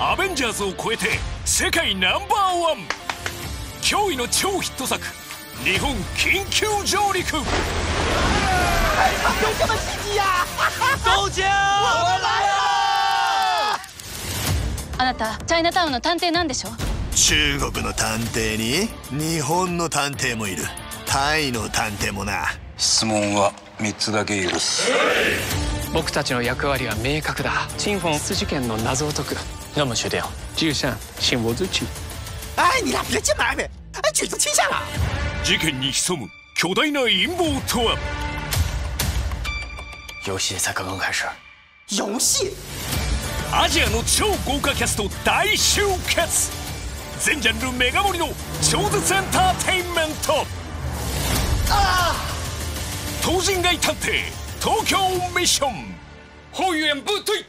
アベンジャーズを超えて世界ナンバーワン、驚異の超ヒット作日本緊急上陸。あなたチャイナタウンの探偵なんでしょ。中国の探偵に日本の探偵もいる。タイの探偵もな。質問は3つだけ許す。僕たちの役割は明確だ。チンフォンス事件の謎を解く。那么决定，就像信我自己。哎，你俩别进来呗！哎，举子亲下了。事件に潜む巨大な陰謀とは。游戏才刚刚开始。游戏。アジアの超豪華キャスト大集結。全ジャンルメガ盛りの超絶エンターテインメント。ああ。東人街探偵。東京ミッション。本園部隊。